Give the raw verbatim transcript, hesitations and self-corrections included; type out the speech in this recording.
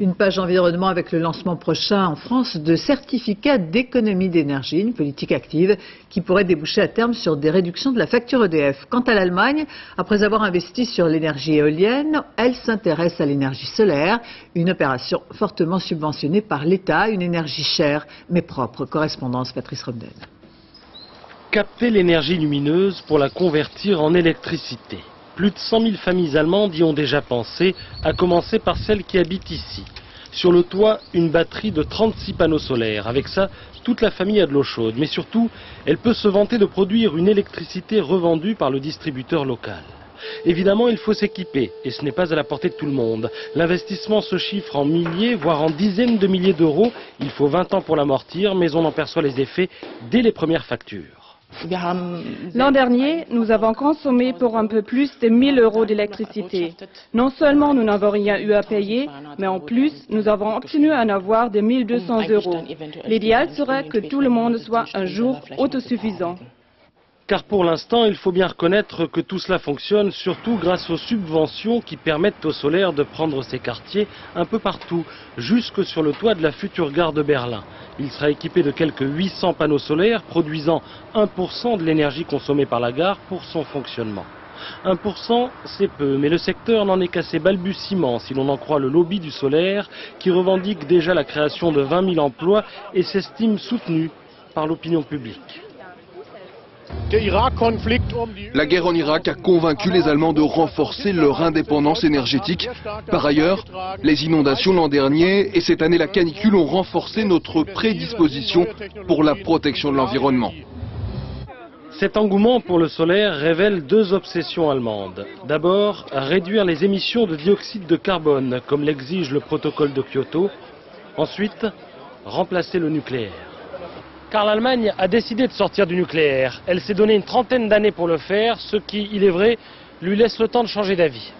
Une page environnement avec le lancement prochain en France de certificats d'économie d'énergie, une politique active qui pourrait déboucher à terme sur des réductions de la facture E D F. Quant à l'Allemagne, après avoir investi sur l'énergie éolienne, elle s'intéresse à l'énergie solaire, une opération fortement subventionnée par l'État, une énergie chère mais propre. Correspondance Patrice Romedenne. Capter l'énergie lumineuse pour la convertir en électricité. Plus de cent mille familles allemandes y ont déjà pensé, à commencer par celles qui habitent ici. Sur le toit, une batterie de trente-six panneaux solaires. Avec ça, toute la famille a de l'eau chaude. Mais surtout, elle peut se vanter de produire une électricité revendue par le distributeur local. Évidemment, il faut s'équiper, et ce n'est pas à la portée de tout le monde. L'investissement se chiffre en milliers, voire en dizaines de milliers d'euros. Il faut vingt ans pour l'amortir, mais on en perçoit les effets dès les premières factures. L'an dernier, nous avons consommé pour un peu plus de mille euros d'électricité. Non seulement nous n'avons rien eu à payer, mais en plus, nous avons obtenu un avoir de mille deux cents euros. L'idéal serait que tout le monde soit un jour autosuffisant. Car pour l'instant, il faut bien reconnaître que tout cela fonctionne, surtout grâce aux subventions qui permettent au solaire de prendre ses quartiers un peu partout, jusque sur le toit de la future gare de Berlin. Il sera équipé de quelques huit cents panneaux solaires, produisant un pour cent de l'énergie consommée par la gare pour son fonctionnement. un pour cent, c'est peu, mais le secteur n'en est qu'à ses balbutiements, si l'on en croit le lobby du solaire, qui revendique déjà la création de vingt mille emplois et s'estime soutenu par l'opinion publique. La guerre en Irak a convaincu les Allemands de renforcer leur indépendance énergétique. Par ailleurs, les inondations l'an dernier et cette année la canicule ont renforcé notre prédisposition pour la protection de l'environnement. Cet engouement pour le solaire révèle deux obsessions allemandes. D'abord, réduire les émissions de dioxyde de carbone, comme l'exige le protocole de Kyoto. Ensuite, remplacer le nucléaire. Car l'Allemagne a décidé de sortir du nucléaire. Elle s'est donné une trentaine d'années pour le faire, ce qui, il est vrai, lui laisse le temps de changer d'avis.